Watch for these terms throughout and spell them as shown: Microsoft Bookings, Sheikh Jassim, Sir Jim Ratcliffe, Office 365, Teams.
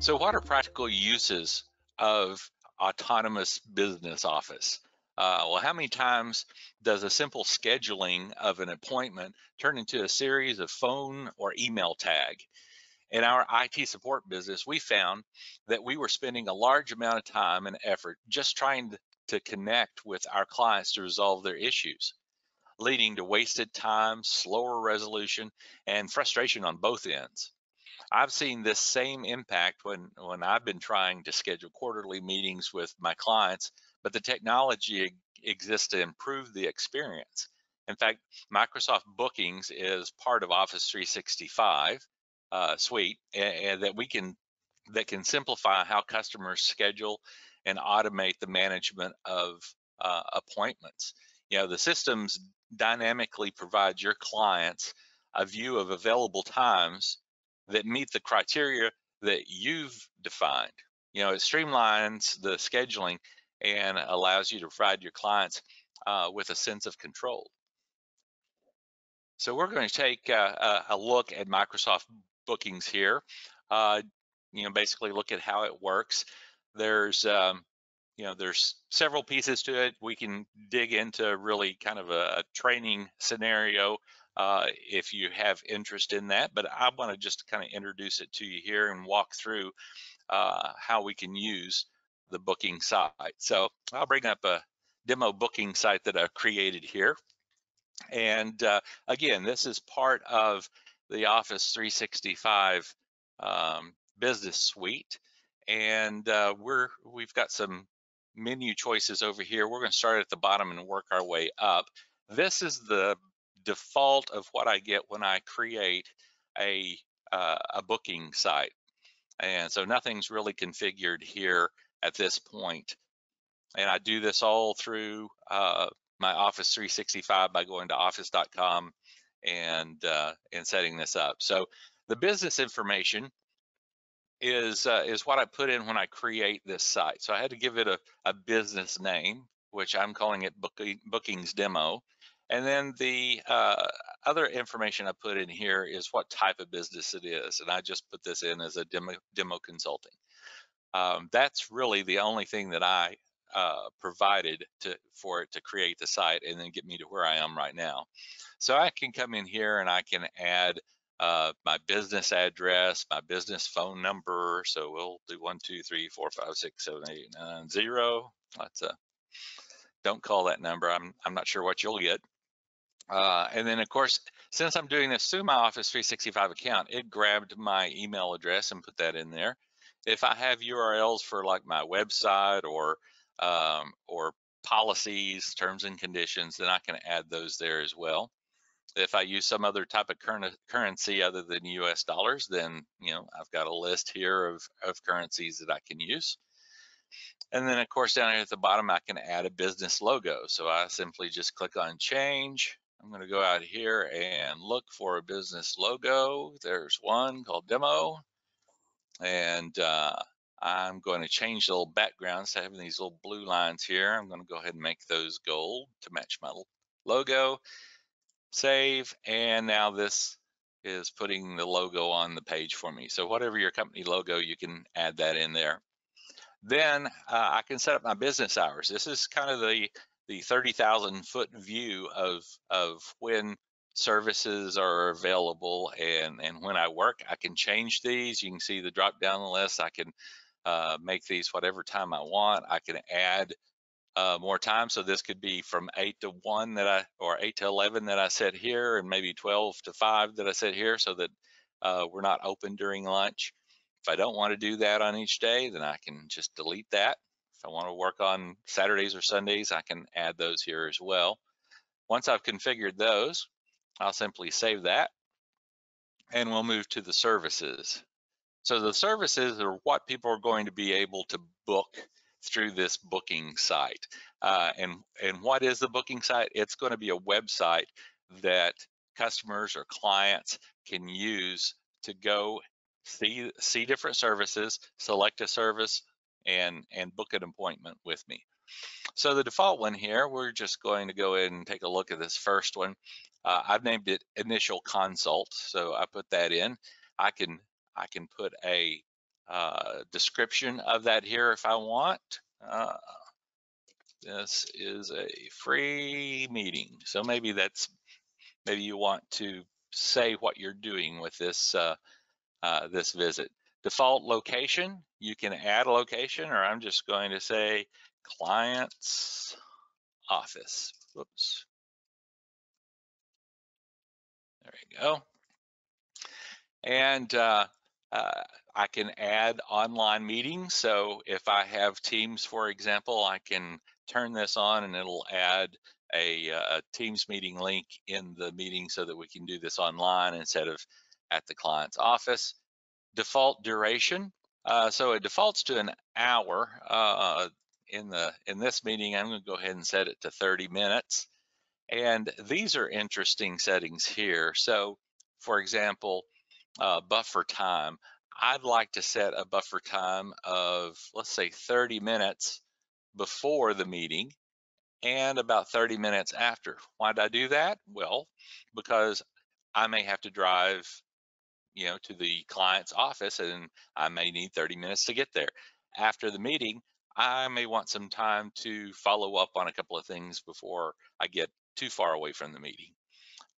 So what are practical uses of autonomous business office? Well, how many times does a simple scheduling of an appointment turn into a series of phone or email tag? In our IT support business, we found that we were spending a large amount of time and effort just trying to connect with our clients to resolve their issues, leading to wasted time, slower resolution, and frustration on both ends. I've seen this same impact when I've been trying to schedule quarterly meetings with my clients, but the technology exists to improve the experience. In fact, Microsoft Bookings is part of Office 365 suite, and that can simplify how customers schedule and automate the management of appointments. You know, the systems dynamically provide your clients a view of available times that meet the criteria that you've defined. You know, it streamlines the scheduling and allows you to provide your clients with a sense of control. So we're going to take a look at Microsoft Bookings here. You know, basically look at how it works. There's several pieces to it. We can dig into really kind of a training scenario if you have interest in that, but I want to just kind of introduce it to you here and walk through how we can use the booking site. So I'll bring up a demo booking site that I created here. And again, this is part of the Office 365 business suite. And we've got some menu choices over here. We're going to start at the bottom and work our way up. This is the default of what I get when I create a booking site. And so nothing's really configured here at this point. And I do this all through my Office 365 by going to office.com and setting this up. So the business information is what I put in when I create this site. So I had to give it a business name, which I'm calling it Bookings Demo. And then the other information I put in here is what type of business it is. And I just put this in as a demo consulting. That's really the only thing that I provided for it to create the site and then get me to where I am right now. So I can come in here and I can add my business address, my business phone number. So we'll do 12345678910. That's don't call that number. I'm not sure what you'll get. And then, of course, since I'm doing this through my Office 365 account, it grabbed my email address and put that in there. If I have URLs for like my website or policies, terms and conditions, then I can add those there as well. If I use some other type of currency other than US dollars, then, you know, I've got a list here of currencies that I can use. And then, of course, down here at the bottom, I can add a business logo. So I simply just click on change. I'm going to go out here and look for a business logo. There's one called Demo. And I'm going to change the little background. So having these little blue lines here, I'm going to go ahead and make those gold to match my logo. Save. And now this is putting the logo on the page for me. So whatever your company logo, you can add that in there. Then I can set up my business hours. This is kind of the 30,000 foot view of when services are available and when I work. I can change these. You can see the drop down list. I can make these whatever time I want. I can add more time. So this could be from 8 to 1 that I, or 8 to 11 that I set here, and maybe 12 to 5 that I set here, so that we're not open during lunch. If I don't want to do that on each day, then I can just delete that. If I want to work on Saturdays or Sundays, I can add those here as well. Once I've configured those, I'll simply save that, and we'll move to the services. So the services are what people are going to be able to book through this booking site. And what is the booking site? It's going to be a website that customers or clients can use to go see different services, select a service, and book an appointment with me. So the default one here, we're just going to go in and take a look at this first one. I've named it Initial Consult, so I put that in. I can put a description of that here if I want. This is a free meeting, so maybe you want to say what you're doing with this this visit. Default location, you can add a location, or I'm just going to say client's office. Whoops. There we go. And I can add online meetings. So if I have Teams, for example, I can turn this on and it'll add a Teams meeting link in the meeting so that we can do this online instead of at the client's office. Default duration. So it defaults to an hour. In this meeting, I'm going to go ahead and set it to 30 minutes. And these are interesting settings here. So for example, buffer time. I'd like to set a buffer time of, let's say, 30 minutes before the meeting and about 30 minutes after. Why did I do that? Well, because I may have to drive, you know, to the client's office, and I may need 30 minutes to get there. After the meeting, I may want some time to follow up on a couple of things before I get too far away from the meeting.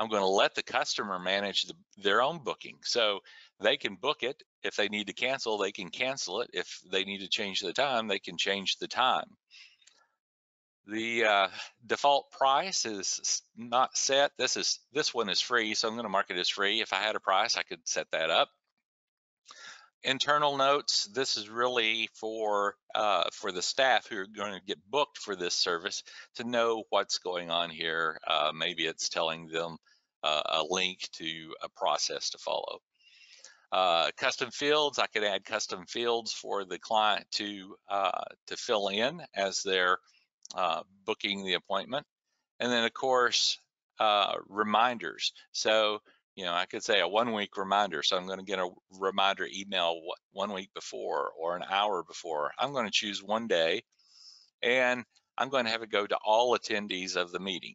I'm going to let the customer manage their own booking. So they can book it. If they need to cancel, they can cancel it. If they need to change the time, they can change the time. The default price is not set. This one is free, so I'm going to mark it as free. If I had a price, I could set that up. Internal notes, this is really for the staff who are going to get booked for this service to know what's going on here. Maybe it's telling them a link to a process to follow. Custom fields, I could add custom fields for the client to fill in as they're booking the appointment. And then, of course, reminders. So, you know, I could say a one-week reminder, so I'm going to get a reminder email 1 week before or an hour before. I'm going to choose one day, and I'm going to have it go to all attendees of the meeting.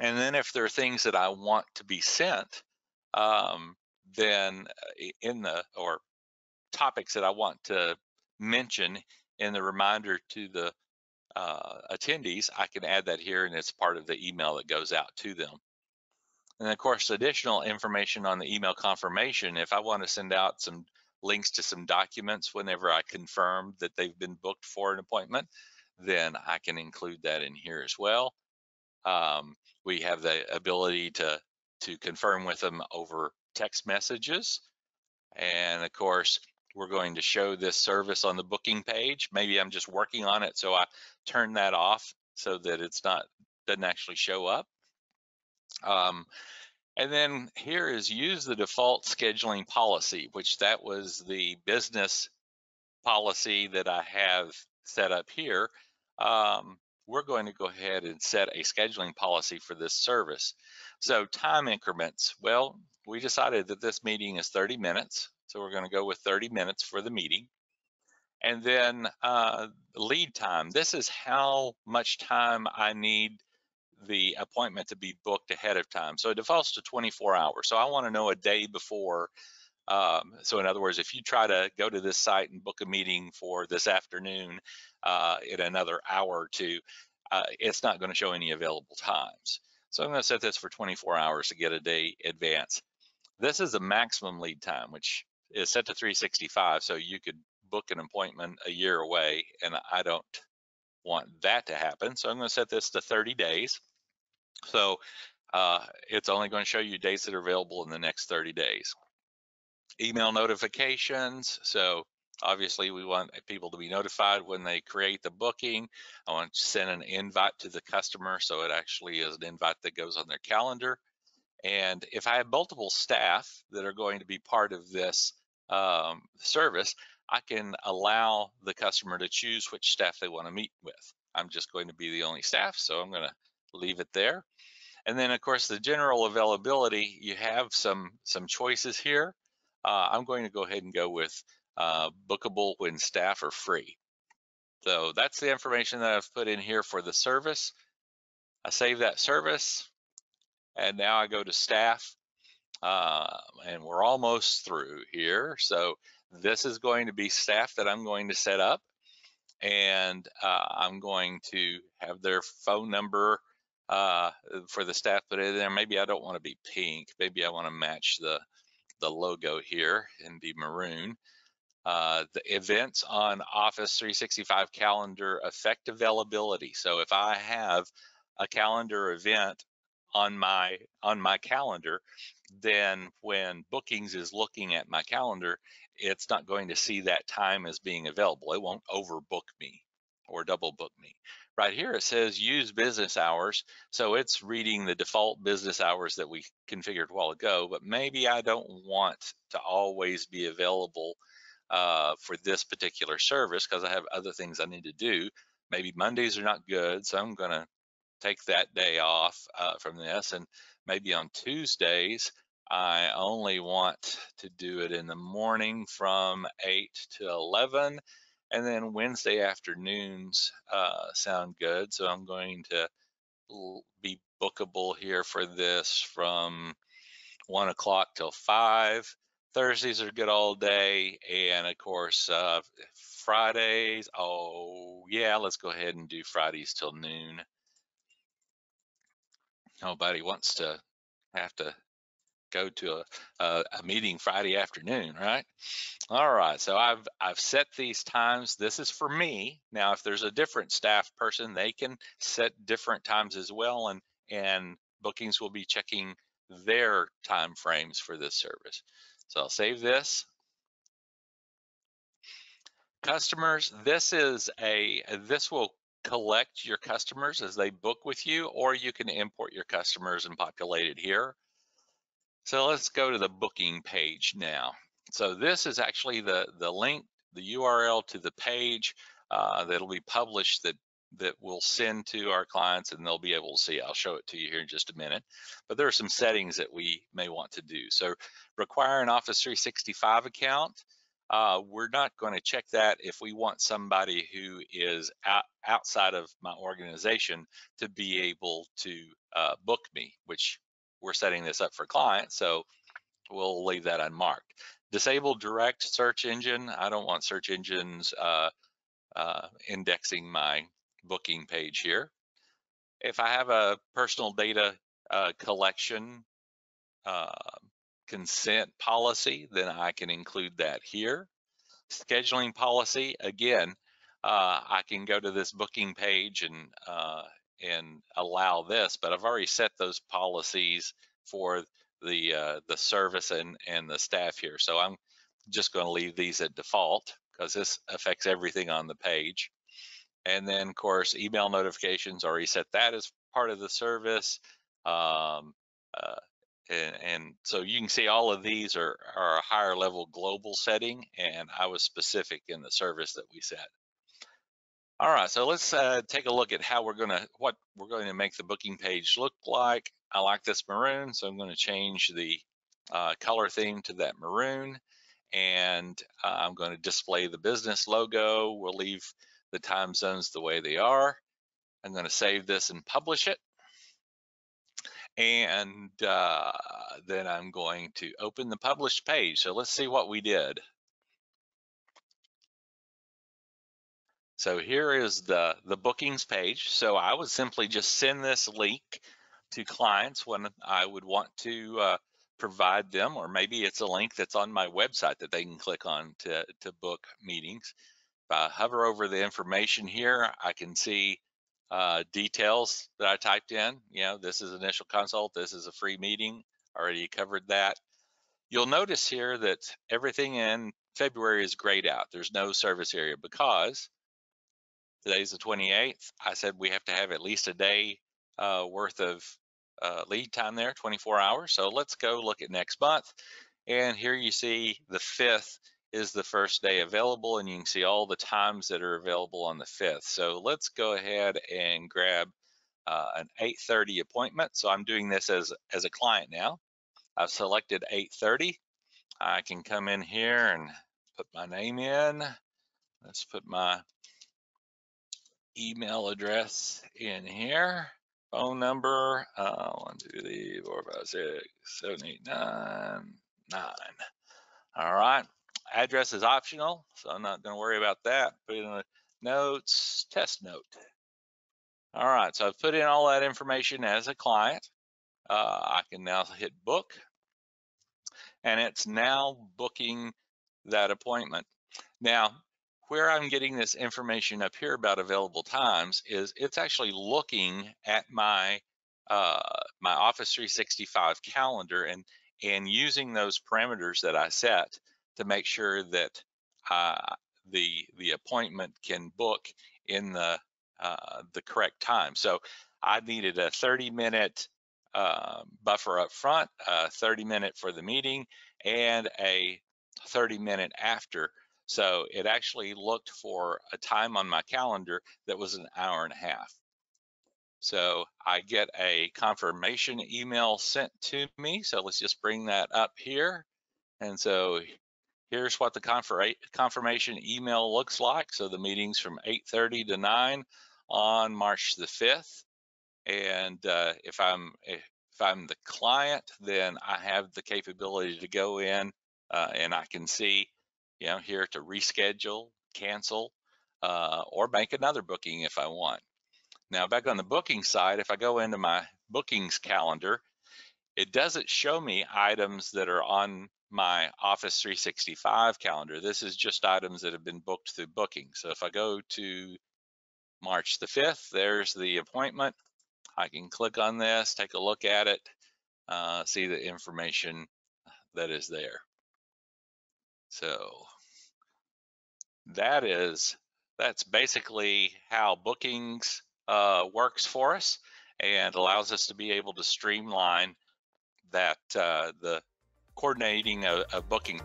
And then if there are things that I want to be sent, then or topics that I want to mention in the reminder to the attendees, I can add that here, and it's part of the email that goes out to them. And of course, additional information on the email confirmation. If I want to send out some links to some documents whenever I confirm that they've been booked for an appointment, then I can include that in here as well. We have the ability to confirm with them over text messages. And of course, we're going to show this service on the booking page. Maybe I'm just working on it, so I turn that off so that it's doesn't actually show up. And then here is use the default scheduling policy, which that was the business policy that I have set up here. We're going to go ahead and set a scheduling policy for this service. So time increments. Well, we decided that this meeting is 30 minutes, so we're going to go with 30 minutes for the meeting. And then lead time. This is how much time I need the appointment to be booked ahead of time. So it defaults to 24 hours. So I want to know a day before. So in other words, if you try to go to this site and book a meeting for this afternoon in another hour or two, it's not going to show any available times. So I'm going to set this for 24 hours to get a day advance. This is a maximum lead time, which is set to 365. So you could book an appointment a year away, and I don't want that to happen. So I'm going to set this to 30 days. So it's only going to show you dates that are available in the next 30 days. Email notifications. So obviously we want people to be notified when they create the booking. I want to send an invite to the customer, so it actually is an invite that goes on their calendar. And if I have multiple staff that are going to be part of this service, I can allow the customer to choose which staff they want to meet with. I'm just going to be the only staff, so I'm going to leave it there. And then, of course, the general availability, you have some choices here. I'm going to go ahead and go with bookable when staff are free. So that's the information that I've put in here for the service. I save that service, and now I go to staff, and we're almost through here. So this is going to be staff that I'm going to set up, and I'm going to have their phone number for the staff put in there. Maybe I don't want to be pink. Maybe I want to match the logo here and be maroon. The events on Office 365 calendar affect availability. So if I have a calendar event on my calendar, then when Bookings is looking at my calendar, it's not going to see that time as being available. It won't overbook me or double book me. Right here it says use business hours, so it's reading the default business hours that we configured a while ago, but maybe I don't want to always be available for this particular service because I have other things I need to do. Maybe Mondays are not good, so I'm gonna take that day off from this, and maybe on Tuesdays, I only want to do it in the morning from 8 to 11, and then Wednesday afternoons sound good, so I'm going to be bookable here for this from 1 o'clock till 5. Thursdays are good all day, and of course, Fridays, oh yeah, let's go ahead and do Fridays till noon. Nobody wants to have to go to a meeting Friday afternoon, right? All right, so I've set these times. This is for me. Now, if there's a different staff person, they can set different times as well, and Bookings will be checking their time frames for this service. So I'll save this. Customers, this will collect your customers as they book with you, or you can import your customers and populate it here. So let's go to the booking page now. So this is actually the link, the URL to the page that'll be published that we'll send to our clients, and they'll be able to see. I'll show it to you here in just a minute, but there are some settings that we may want to do. So require an Office 365 account. We're not going to check that if we want somebody who is outside of my organization to be able to book me, which we're setting this up for clients, so we'll leave that unmarked. Disable direct search engine. I don't want search engines indexing my booking page here. If I have a personal data collection consent policy, then I can include that here. Scheduling policy, again, I can go to this booking page and allow this, but I've already set those policies for the service and the staff here. So I'm just going to leave these at default because this affects everything on the page. And then, of course, email notifications, already set that as part of the service. And so you can see all of these are a higher level global setting, and I was specific in the service that we set. All right, so let's take a look at how what we're going to make the booking page look like. I like this maroon, so I'm going to change the color theme to that maroon, and I'm going to display the business logo. We'll leave the time zones the way they are. I'm going to save this and publish it. And then I'm going to open the published page. So let's see what we did. So here is the bookings page. So I would simply just send this link to clients when I would want to provide them, or maybe it's a link that's on my website that they can click on to book meetings. If I hover over the information here, I can see details that I typed in. You know, this is initial consult, this is a free meeting, already covered that. You'll notice here that everything in February is grayed out. There's no service area because today's the 28th. I said we have to have at least a day worth of lead time there, 24 hours. So let's go look at next month. And here you see the 5th is the first day available, and you can see all the times that are available on the 5th. So let's go ahead and grab an 8:30 appointment. So I'm doing this as a client now. I've selected 8:30. I can come in here and put my name in. Let's put my email address in here, phone number, 1, 2, 3, 4, 5, 6, 7, 8, 9. All right, address is optional, so I'm not gonna worry about that. Put in the notes, test note. All right, so I've put in all that information as a client. I can now hit book, and it's now booking that appointment. Now, where I'm getting this information up here about available times is it's actually looking at my my Office 365 calendar and using those parameters that I set to make sure that the appointment can book in the correct time. So I needed a 30-minute buffer up front, a 30-minute for the meeting, and a 30-minute after. So it actually looked for a time on my calendar that was an hour and a half. So I get a confirmation email sent to me. So let's just bring that up here. And so here's what the confirmation email looks like. So the meeting's from 8:30 to 9 on March the 5th. And if I'm the client, then I have the capability to go in and I can see, you know, here to reschedule, cancel, or make another booking if I want. Now back on the booking side, if I go into my bookings calendar, it doesn't show me items that are on my Office 365 calendar. This is just items that have been booked through booking. So if I go to March the 5th, there's the appointment. I can click on this, take a look at it, see the information that is there. So that's basically how Bookings works for us and allows us to be able to streamline that the coordinating of booking.